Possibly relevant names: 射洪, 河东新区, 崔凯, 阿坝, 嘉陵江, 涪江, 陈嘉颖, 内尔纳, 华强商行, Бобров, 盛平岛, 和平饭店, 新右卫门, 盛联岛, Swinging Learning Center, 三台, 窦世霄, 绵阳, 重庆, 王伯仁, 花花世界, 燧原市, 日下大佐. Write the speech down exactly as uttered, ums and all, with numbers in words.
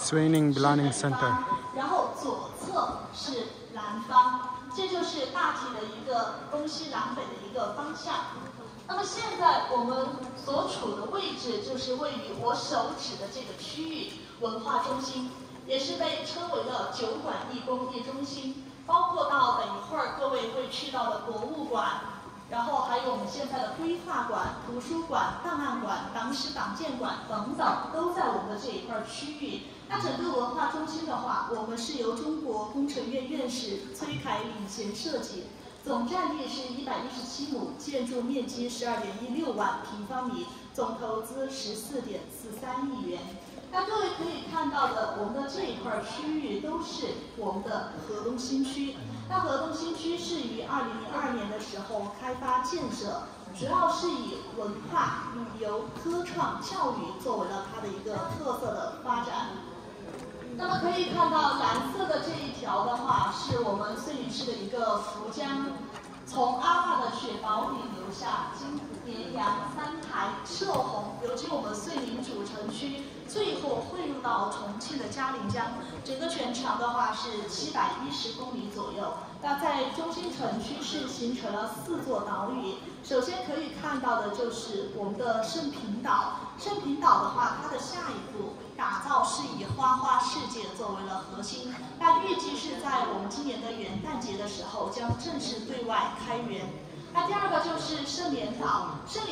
Swinging Learning Center， 然后左侧是南方，这就是大体的一个东西南北的一个方向。那么现在我们所处的位置就是位于我手指的这个区域文化中心，也是被称为了酒馆艺工艺中心，包括到等一会儿各位会去到的博物馆，然后还有我们现在的规划馆、图书馆、档案馆、党史党建馆等等，都在我们的这一块区域。那整个文化中心的话，我们是由中国工程院院士崔凯领衔设计，总占地是一百一十七亩，建筑面积十二点一六万平方米，总投资十四点四三亿元。那各位可以看到的，我们的这一块区域都是我们的河东新区。 那河东新区是于二零零二年的时候开发建设，主要是以文化、旅游、科创、教育作为了它的一个特色的发展。那么可以看到蓝色的这一条的话，是我们燧原市的一个涪江，从阿坝的雪宝里流下，经绵阳、三台、射洪，流经我们燧原主城区，最后汇入到重庆的嘉陵江。整个全长的话是七百一十公里左右。那在中心城区是形成了四座岛屿。首先可以看到的就是我们的盛平岛。盛平岛的话，它的下一步打造是以花花世界作为了核心。那预计是在我们今年的元旦节的时候将正式对外开园。 那第二个就是盛联岛，盛联。